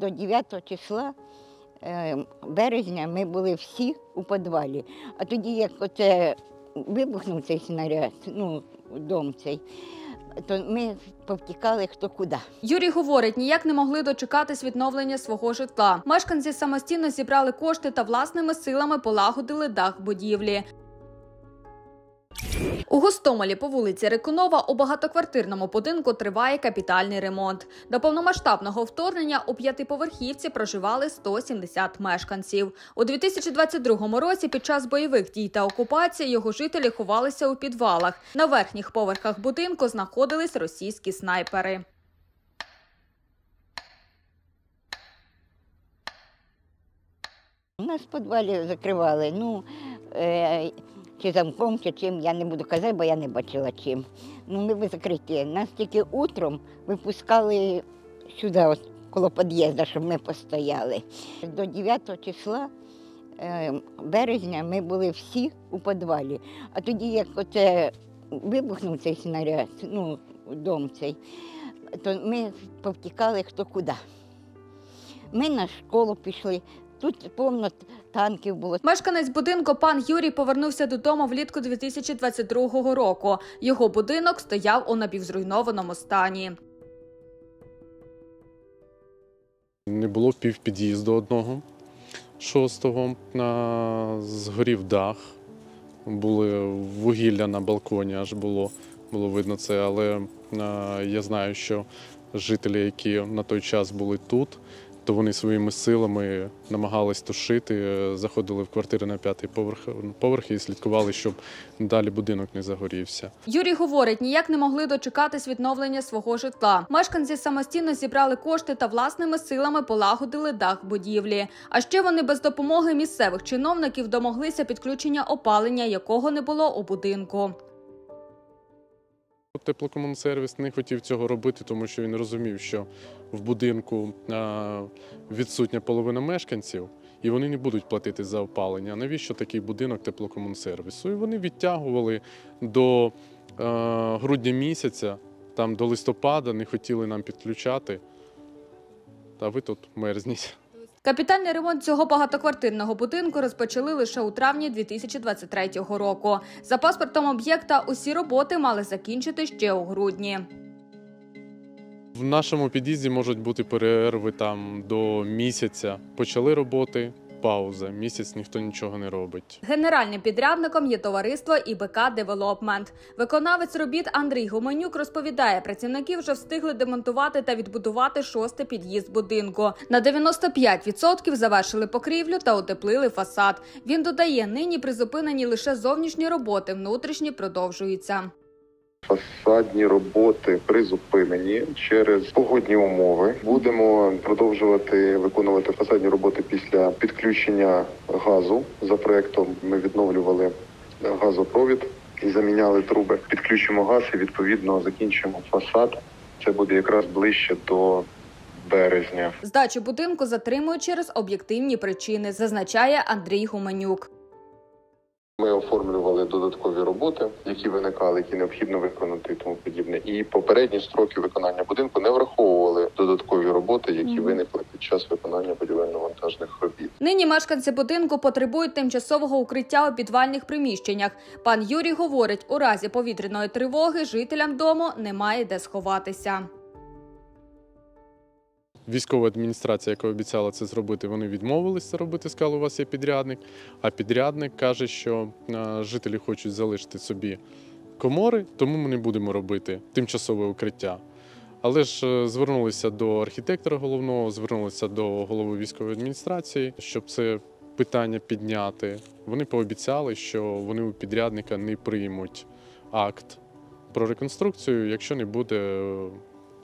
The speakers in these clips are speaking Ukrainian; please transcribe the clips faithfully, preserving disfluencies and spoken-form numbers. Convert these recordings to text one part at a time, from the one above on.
до дев'ятого числа березня ми були всі у підвалі. А тоді, як оце вибухнув цей снаряд, ну, дом цей, то ми повтікали хто куди. Юрій говорить, ніяк не могли дочекатись відновлення свого житла. Мешканці самостійно зібрали кошти та власними силами полагодили дах будівлі. У Гостомелі по вулиці Рекунова у багатоквартирному будинку триває капітальний ремонт. До повномасштабного вторгнення у п'ятиповерхівці проживали сто сімдесят мешканців. У дві тисячі двадцять другому році під час бойових дій та окупації його жителі ховалися у підвалах. На верхніх поверхах будинку знаходились російські снайпери. У нас в підвалі закривали, ну, е чи замком, чи чим, я не буду казати, бо я не бачила чим. Ну, ми були закриті. Нас тільки утром випускали сюди, от, коло під'їзду, щоб ми постояли. До дев'ятого числа березня ми були всі у підвалі. А тоді, як оце вибухнув цей снаряд, ну, дом цей, то ми повтікали хто куди. Ми на школу пішли. Тут повно танків було. Мешканець будинку пан Юрій повернувся додому влітку дві тисячі двадцять другого року. Його будинок стояв у напівзруйнованому стані. Не було півпід'їзду одного. шостого на... згорів дах. Були вугілля на балконі, аж було, було видно це. Але а, я знаю, що жителі, які на той час були тут, то вони своїми силами намагались тушити, заходили в квартири на п'ятий поверх, поверх і слідкували, щоб далі будинок не загорівся. Юрій говорить, ніяк не могли дочекатись відновлення свого житла. Мешканці самостійно зібрали кошти та власними силами полагодили дах будівлі. А ще вони без допомоги місцевих чиновників домоглися підключення опалення, якого не було у будинку. Теплокомунсервіс не хотів цього робити, тому що він розумів, що в будинку відсутня половина мешканців, і вони не будуть платити за опалення. Навіщо такий будинок теплокомунсервісу? І вони відтягували до грудня місяця, там до листопада, не хотіли нам підключати, а ви тут мерзніть. Капітальний ремонт цього багатоквартирного будинку розпочали лише у травні дві тисячі двадцять третього року. За паспортом об'єкта усі роботи мали закінчити ще у грудні. В нашому під'їзді можуть бути перерви там до місяця. Почали роботи, пауза, місяць ніхто нічого не робить. Генеральним підрядником є товариство І Б К Девелопмент. Виконавець робіт Андрій Гуменюк розповідає, працівники вже встигли демонтувати та відбудувати шостий під'їзд будинку. На дев'яносто п'ять відсотків завершили покрівлю та утеплили фасад. Він додає, нині призупинені лише зовнішні роботи, внутрішні продовжуються. Фасадні роботи призупинені через погодні умови. Будемо продовжувати виконувати фасадні роботи після підключення газу. За проектом ми відновлювали газопровід і заміняли труби. Підключимо газ і, відповідно, закінчимо фасад. Це буде якраз ближче до березня. Здачу будинку затримують через об'єктивні причини, зазначає Андрій Гуменюк. Ми оформлювали додаткові роботи, які виникали, які необхідно виконати і тому подібне. І попередні строки виконання будинку не враховували додаткові роботи, які виникли під час виконання будівельно-монтажних робіт. Нині мешканці будинку потребують тимчасового укриття у підвальних приміщеннях. Пан Юрій говорить, у разі повітряної тривоги жителям дому немає де сховатися. Військова адміністрація, яка обіцяла це зробити, вони відмовилися робити, сказали, у вас є підрядник. А підрядник каже, що жителі хочуть залишити собі комори, тому ми не будемо робити тимчасове укриття. Але ж звернулися до архітектора головного, звернулися до голови військової адміністрації, щоб це питання підняти. Вони пообіцяли, що вони у підрядника не приймуть акт про реконструкцію, якщо не буде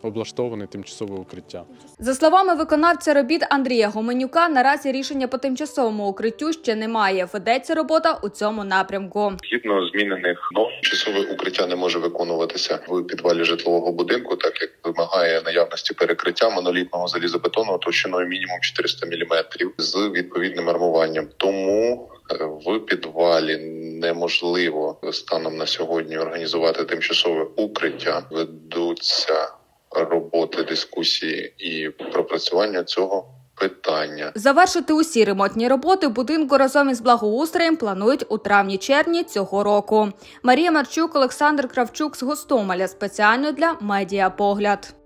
облаштоване тимчасове укриття. За словами виконавця робіт Андрія Гуменюка, наразі рішення по тимчасовому укриттю ще немає. Ведеться робота у цьому напрямку. Згідно змінених норм, тимчасове укриття не може виконуватися в підвалі житлового будинку, так як вимагає наявності перекриття монолітного залізобетону товщиною мінімум чотириста міліметрів з відповідним армуванням. Тому в підвалі неможливо станом на сьогодні організувати тимчасове укриття. Ведуться роботи, дискусії і пропрацювання цього питання. Завершити усі ремонтні роботи будинку разом із благоустроєм планують у травні-червні цього року. Марія Марчук, Олександр Кравчук з Гостомеля спеціально для «Медіапогляд».